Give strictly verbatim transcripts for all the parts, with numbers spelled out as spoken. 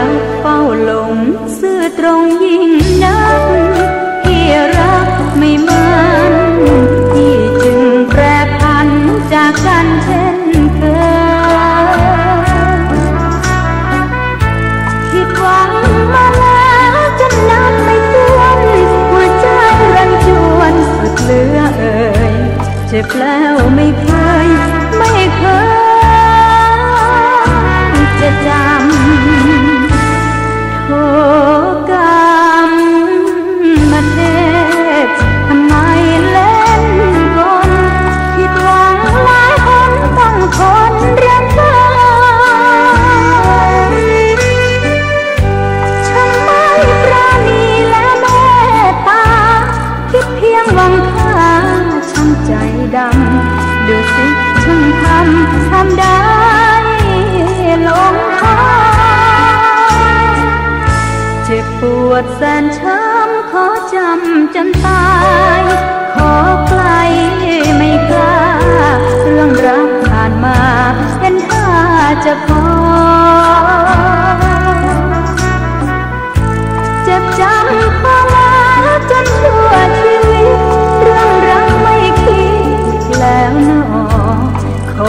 รักเฝ้าหลงซื่อตรงยิ่งนักที่รักไม่มันที่จึงแปรผันจากกันเช่นเคยผิดหวังมาแล้วจนนับไม่ถ้วนหัวใจรันจวนสุดเหลือเอ่ยเจ็บแล้วไม่เคยไม่เคยจะจำโทษกรรมมาเทศทำไมเล่นกลผิดหวังหลายคนต้องทนเรียนไปฉันไม่ปราณีและเมตตาคิดเพียงหวังค่าช่างใจดำดูสิช่างทำทำได้ลงคอเจ็บปวดแสนช้ำขอจำจนตายขอไกลไม่กล้าเรื่องรักผ่านมาเป็นท่าจะพอเจ็บจำขอลาจนชั่วชีวิตเรื่องรักไม่คิดแล้วหนอขอ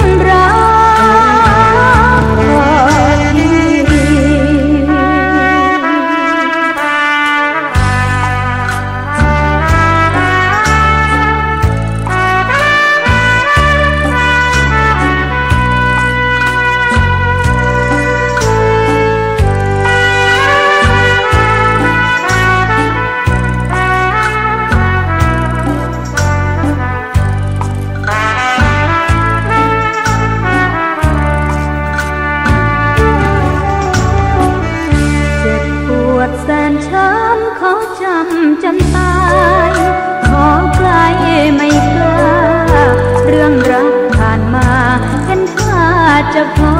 งรักที่จะพอ